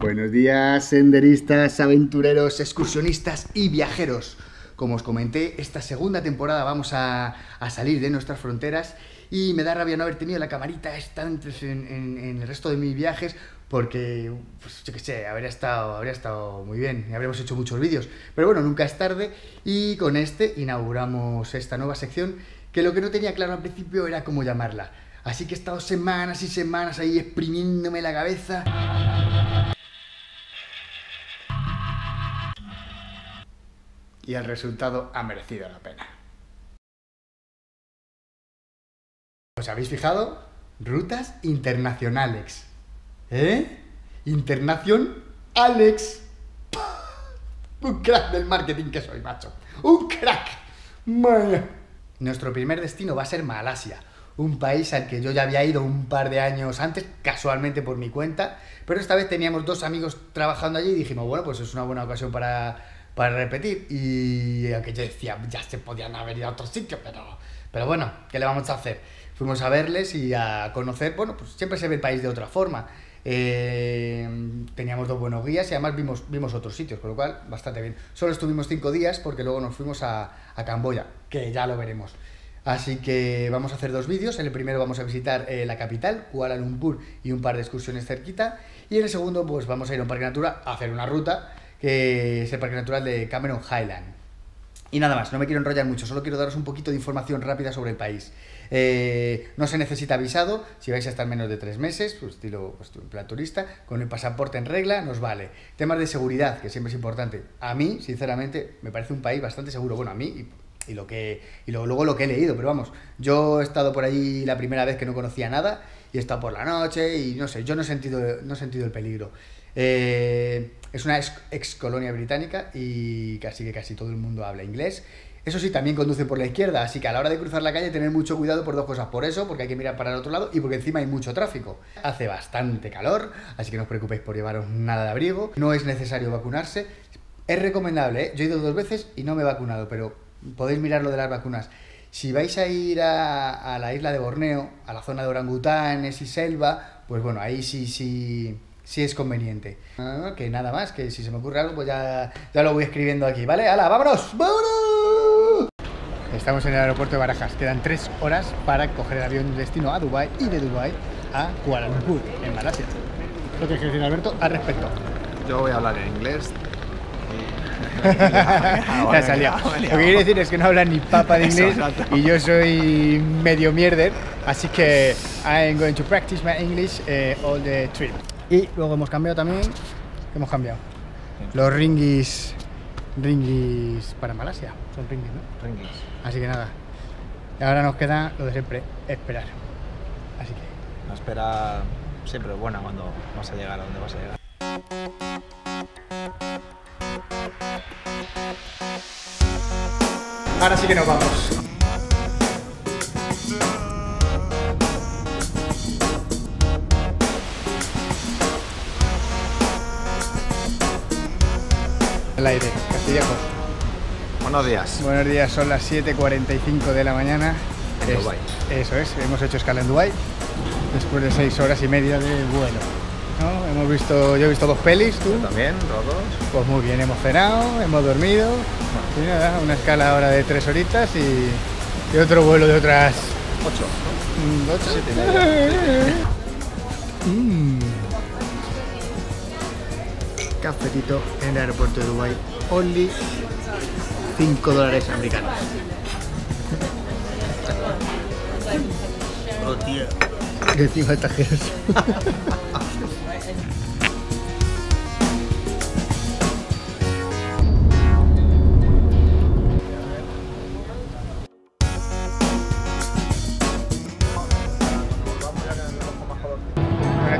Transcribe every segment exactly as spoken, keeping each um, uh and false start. Buenos días, senderistas, aventureros, excursionistas y viajeros. Como os comenté, esta segunda temporada vamos a, a salir de nuestras fronteras y me da rabia no haber tenido la camarita esta en, en, en el resto de mis viajes porque, pues, yo qué sé, habría estado, habría estado muy bien y habríamos hecho muchos vídeos. Pero bueno, nunca es tarde y con este inauguramos esta nueva sección que lo que no tenía claro al principio era cómo llamarla. Así que he estado semanas y semanas ahí exprimiéndome la cabeza. Y el resultado ha merecido la pena. ¿Os habéis fijado? Rutas internacionales. ¿Eh? Internación Alex. Un crack del marketing que soy, macho. Un crack. Man. Nuestro primer destino va a ser Malasia. Un país al que yo ya había ido un par de años antes, casualmente por mi cuenta, pero esta vez teníamos dos amigos trabajando allí y dijimos, bueno, pues es una buena ocasión para, para repetir. Y aunque yo decía, ya se podían haber ido a otro sitio, pero, pero bueno, ¿qué le vamos a hacer? Fuimos a verles y a conocer, bueno, pues siempre se ve el país de otra forma. Eh, teníamos dos buenos guías y además vimos, vimos otros sitios, con lo cual bastante bien. Solo estuvimos cinco días porque luego nos fuimos a, a Camboya, que ya lo veremos. Así que vamos a hacer dos vídeos. En el primero vamos a visitar eh, la capital, Kuala Lumpur, y un par de excursiones cerquita. Y en el segundo pues vamos a ir a un parque natural a hacer una ruta, que es el parque natural de Cameron Highland. Y nada más, no me quiero enrollar mucho, solo quiero daros un poquito de información rápida sobre el país. Eh, no se necesita visado, si vais a estar menos de tres meses, pues estilo pues, en plan turista, con el pasaporte en regla nos vale. Temas de seguridad, que siempre es importante. A mí, sinceramente, me parece un país bastante seguro. Bueno, a mí... Y Y, lo que, y lo, luego lo que he leído, pero vamos, yo he estado por allí la primera vez que no conocía nada y he estado por la noche y no sé, yo no he sentido, no he sentido el peligro. Eh, es una ex, ex colonia británica y casi que casi todo el mundo habla inglés. Eso sí, también conduce por la izquierda, así que a la hora de cruzar la calle tener mucho cuidado por dos cosas. Por eso, porque hay que mirar para el otro lado y porque encima hay mucho tráfico. Hace bastante calor, así que no os preocupéis por llevaros nada de abrigo. No es necesario vacunarse. Es recomendable, ¿eh? Yo he ido dos veces y no me he vacunado, pero... Podéis mirar lo de las vacunas. Si vais a ir a, a la isla de Borneo, a la zona de orangutanes y selva, pues bueno, ahí sí, sí, sí es conveniente. Ah, que nada más, que si se me ocurre algo, pues ya, ya lo voy escribiendo aquí, ¿vale? ¡Hala, vámonos! ¡Vámonos! Estamos en el aeropuerto de Barajas. Quedan tres horas para coger el avión destino a Dubái y de Dubái a Kuala Lumpur, en Malasia. Lo que quiere decir Alberto al respecto. Yo voy a hablar en inglés. La salía. Lo que quiero decir es que no habla ni papa de inglés y yo soy medio mierder, así que I'm going to practice my English eh, all the trip. Y luego hemos cambiado también, ¿qué hemos cambiado? Los ringgis, ringgis para Malasia, son ringgis, ¿no? Ringgis. Así que nada, ahora nos queda lo de siempre, esperar. Así que... La espera siempre es buena cuando vas a llegar a donde vas a llegar. Ahora sí que nos vamos. El aire, Castillejo. Buenos días. Buenos días, son las siete cuarenta y cinco de la mañana. En Dubái. Eso es, hemos hecho escala en Dubái después de seis horas y media de vuelo. ¿No? Hemos visto, yo he visto dos pelis, tú. Yo también, los dos. Pues muy bien, hemos cenado, hemos dormido. Y nada, una escala ahora de tres horitas y, y otro vuelo de otras... Ocho. ¿No? Ocho. Siete y media. mm. Cafetito en el aeropuerto de Dubái. Only cinco dólares americanos. Oh, tío. Que encima tajeros.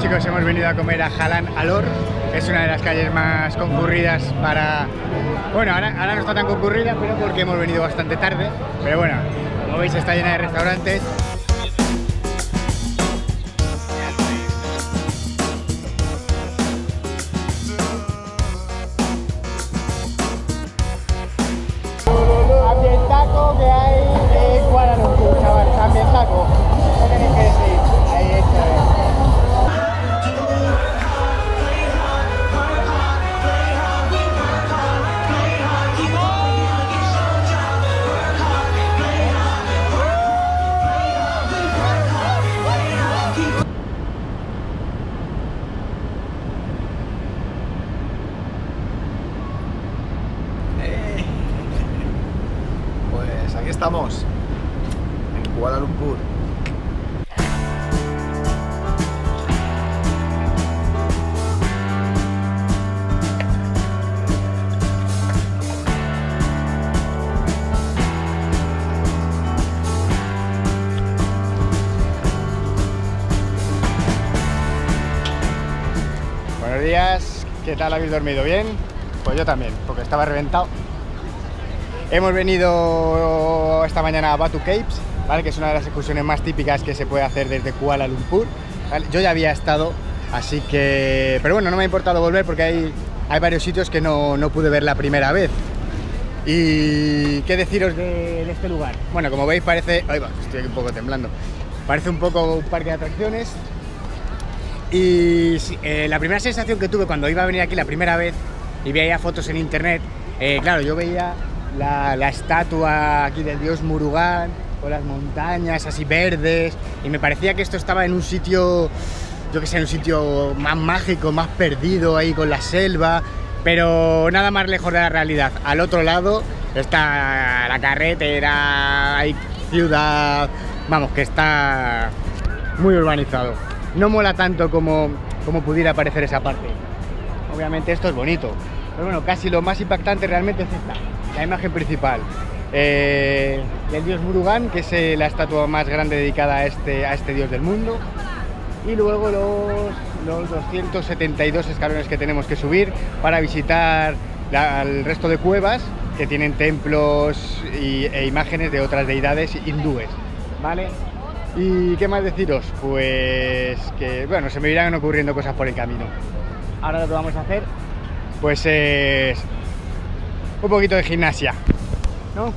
Chicos, hemos venido a comer a Jalan Alor, es una de las calles más concurridas para... Bueno, ahora, ahora no está tan concurrida, pero porque hemos venido bastante tarde, pero bueno, como veis está llena de restaurantes. ¿Qué tal? ¿Habéis dormido bien? Pues yo también, porque estaba reventado. Hemos venido esta mañana a Batu Caves, ¿vale? Que es una de las excursiones más típicas que se puede hacer desde Kuala Lumpur, ¿vale? Yo ya había estado, así que... Pero bueno, no me ha importado volver porque hay, hay varios sitios que no, no pude ver la primera vez. ¿Y qué deciros de, de este lugar? Bueno, como veis parece... Ay, va, estoy un poco temblando. Parece un poco un parque de atracciones. Y eh, la primera sensación que tuve cuando iba a venir aquí la primera vez y veía fotos en internet, eh, claro, yo veía la, la estatua aquí del dios Murugan con las montañas así verdes y me parecía que esto estaba en un sitio, yo que sé, en un sitio más mágico, más perdido ahí con la selva, pero nada más lejos de la realidad. Al otro lado está la carretera, hay ciudad, vamos, que está muy urbanizado. No mola tanto como, como pudiera parecer esa parte. Obviamente esto es bonito, pero bueno, casi lo más impactante realmente es esta, la imagen principal. Eh, el dios Murugan, que es eh, la estatua más grande dedicada a este, a este dios del mundo. Y luego los, los doscientos setenta y dos escalones que tenemos que subir para visitar la, el resto de cuevas que tienen templos y, e imágenes de otras deidades hindúes, ¿vale? ¿Y qué más deciros? Pues que, bueno, se me irán ocurriendo cosas por el camino. Ahora lo que vamos a hacer, pues es un poquito de gimnasia, ¿no?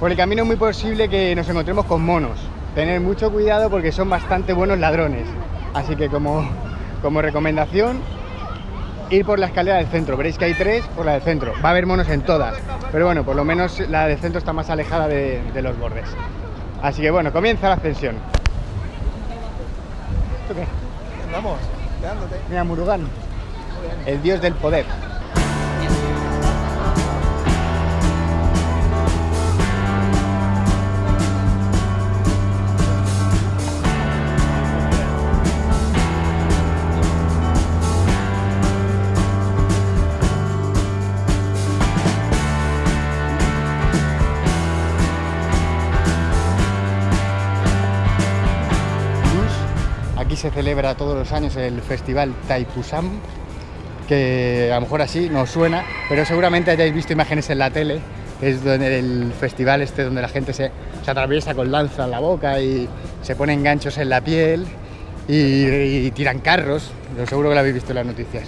Por el camino es muy posible que nos encontremos con monos. Tener mucho cuidado porque son bastante buenos ladrones. Así que como, como recomendación, ir por la escalera del centro. Veréis que hay tres por la del centro. Va a haber monos en todas, pero bueno, por lo menos la del centro está más alejada de, de los bordes. Así que bueno, comienza la ascensión. Okay. Vamos, quedándote. Mira, Murugan, el dios del poder. Se celebra todos los años el festival Taipusam, que a lo mejor así no suena, pero seguramente hayáis visto imágenes en la tele, que es donde el festival este donde la gente se, se atraviesa con lanza en la boca y se ponen ganchos en la piel y, y tiran carros, lo seguro que lo habéis visto en las noticias.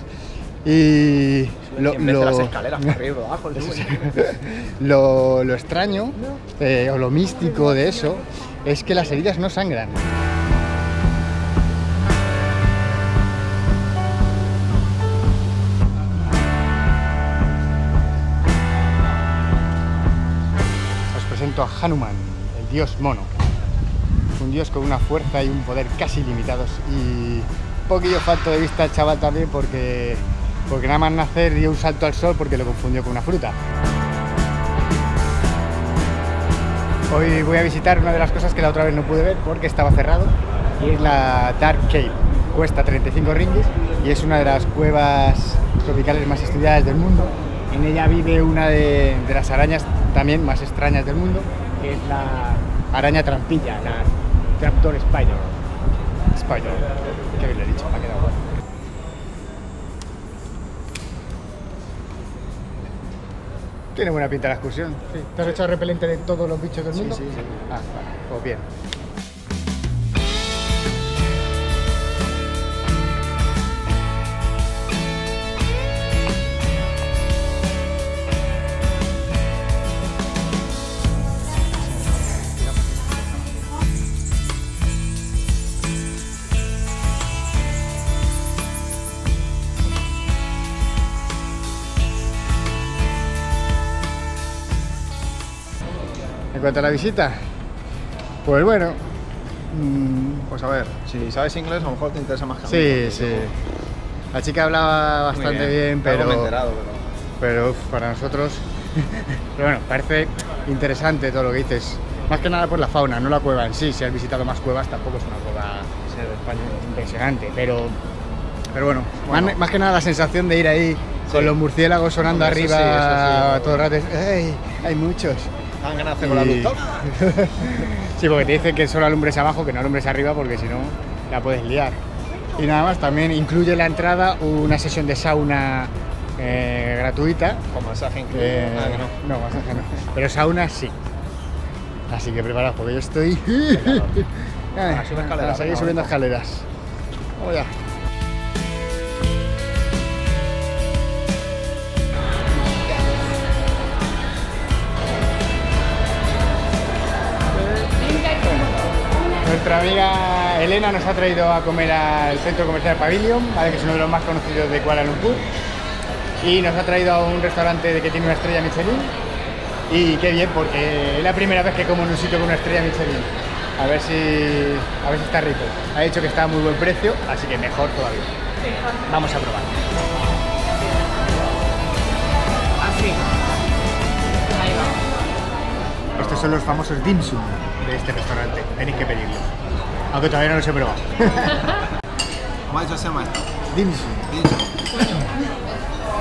Y lo, lo, las escaleras para arriba, abajo, lo, lo extraño eh, o lo místico de eso es que las heridas no sangran. A Hanuman, el dios mono, un dios con una fuerza y un poder casi limitados, y poquillo falto de vista al chaval también porque, porque nada más nacer dio un salto al sol porque lo confundió con una fruta. Hoy voy a visitar una de las cosas que la otra vez no pude ver porque estaba cerrado, y es la Dark Cave. Cuesta treinta y cinco ringgis y es una de las cuevas tropicales más estudiadas del mundo. En ella vive una de, de las arañas también más extrañas del mundo, que es la araña trampilla, la trapdoor spider. Spider, que bien lo he dicho, me ha quedado bueno. Tiene buena pinta la excursión. Sí. ¿Te has hecho repelente de todos los bichos del mundo? Sí, sí, sí. Ah, vale, pues bien. En cuanto a la visita, pues bueno, pues a ver, si sabes inglés a lo mejor te interesa más que a mí. Sí, sí, la chica hablaba bastante bien, bien, pero, me he enterado, pero... pero uf, para nosotros, pero bueno, parece interesante todo lo que dices, más que nada por la fauna, no la cueva en sí. Si has visitado más cuevas tampoco es una cueva impresionante, pero, pero bueno, bueno. Más, más que nada la sensación de ir ahí con sí. Los murciélagos sonando bueno, arriba, sí, sí, pero... todo el rato, ¡ay, hay muchos! ¿Han ganado hacer con la luz? Sí, porque te dicen que solo alumbres abajo, que no alumbres arriba, porque si no la puedes liar. Y nada más, también incluye la entrada una sesión de sauna eh, gratuita. ¿Con masaje incluido? Eh, ah, no. No, masaje no. Pero sauna sí. Así que preparaos porque yo estoy... Ahora, sube escaleras, a seguir subiendo escaleras. Vamos ya. Nuestra amiga Elena nos ha traído a comer al centro comercial Pavilion, ¿vale? Que es uno de los más conocidos de Kuala Lumpur, y nos ha traído a un restaurante de que tiene una estrella Michelin, y qué bien, porque es la primera vez que como en un sitio con una estrella Michelin. A ver si, a ver si está rico. Ha dicho que está a muy buen precio, así que mejor todavía. Vamos a probar. Así. Ahí va. Estos son los famosos dim sum de este restaurante. Tenéis que pedirlos. Aunque todavía no los he probado. ¿Cómo se llama esto? Dim sum.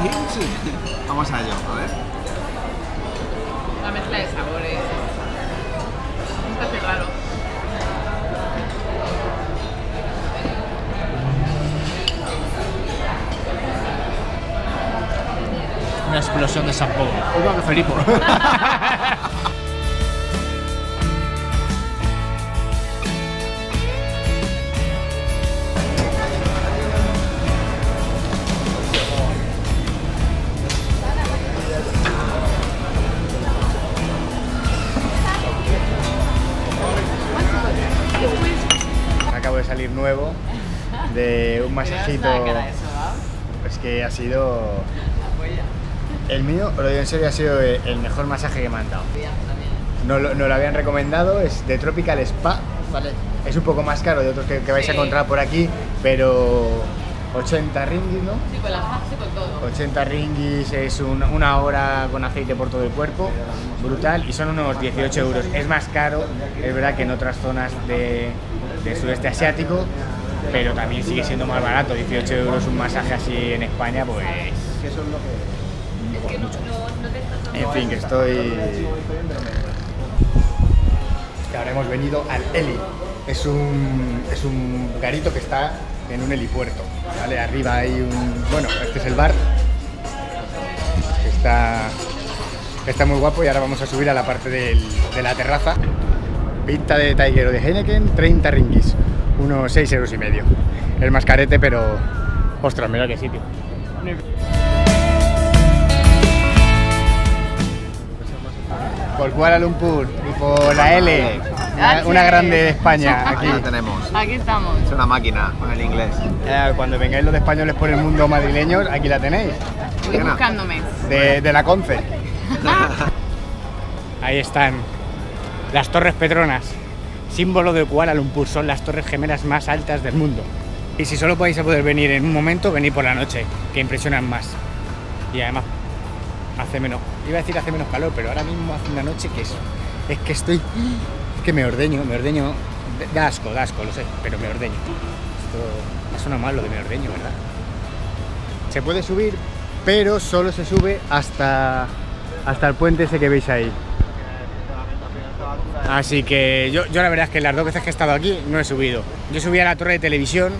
Dim sum. Vamos a ello, a ver. La mezcla de sabores. Está cerrado. Una explosión de San Pablo. Oiga, que Felipe. Acabo de salir nuevo de un masajito. Es que ha sido... El mío, lo digo en serio, ha sido el mejor masaje que me han dado. No lo, no lo habían recomendado, es de Tropical Spa, ¿vale? Es un poco más caro de otros que, que vais sí. a encontrar por aquí, pero ochenta ringgis, ¿no? Sí, con la sí, con todo. ochenta ringgis es un, una hora con aceite por todo el cuerpo, brutal, y son unos dieciocho euros. Es más caro, es verdad, que en otras zonas de, de sudeste asiático, pero también sigue siendo más barato. dieciocho euros un masaje así en España, pues... ¿Qué son lo que...? No, no, no en fin, que estoy... Que ahora hemos venido al heli. Es un, es un garito que está en un helipuerto, ¿vale? Arriba hay un... Bueno, este es el bar. Está, está muy guapo y ahora vamos a subir a la parte del, de la terraza. Pinta de Tiger o de Heineken, treinta ringgis. Unos seis euros y medio. El mascarete, pero... Ostras, mira qué sitio. Por Kuala Lumpur y por la L, una, una grande de España. Aquí lo tenemos. Aquí estamos. Es una máquina con el inglés. Eh, cuando vengáis los españoles por el mundo madrileños, aquí la tenéis. Voy buscándome. De, de la Conce. Ahí están las torres Petronas, símbolo de Kuala Lumpur. Son las torres gemelas más altas del mundo. Y si solo podéis poder venir en un momento, venid por la noche, que impresionan más. Y además... Hace menos, iba a decir hace menos calor, pero ahora mismo hace una noche que es, es que estoy, es que me ordeño, me ordeño, da asco, da asco, lo sé, pero me ordeño. Esto ha sonado mal lo de me ordeño, ¿verdad? Se puede subir, pero solo se sube hasta, hasta el puente ese que veis ahí. Así que yo, yo la verdad es que las dos veces que he estado aquí no he subido. Yo subí a la torre de televisión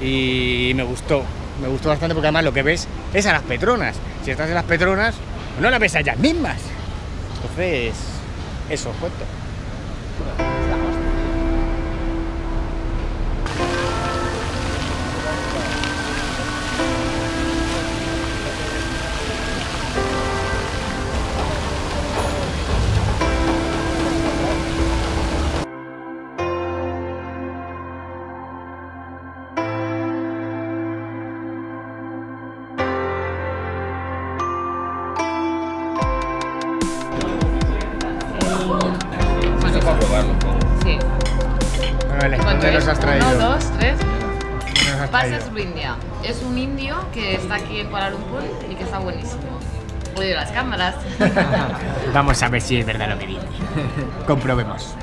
y me gustó, me gustó bastante porque además lo que ves es a las Petronas. Si estás en las Petronas, no la ves allá mismas. Entonces, eso os cuento. Es un indio que está aquí en Kuala Lumpur y que está buenísimo. Voy a las cámaras. Vamos a ver si es verdad lo que dice. Comprobemos.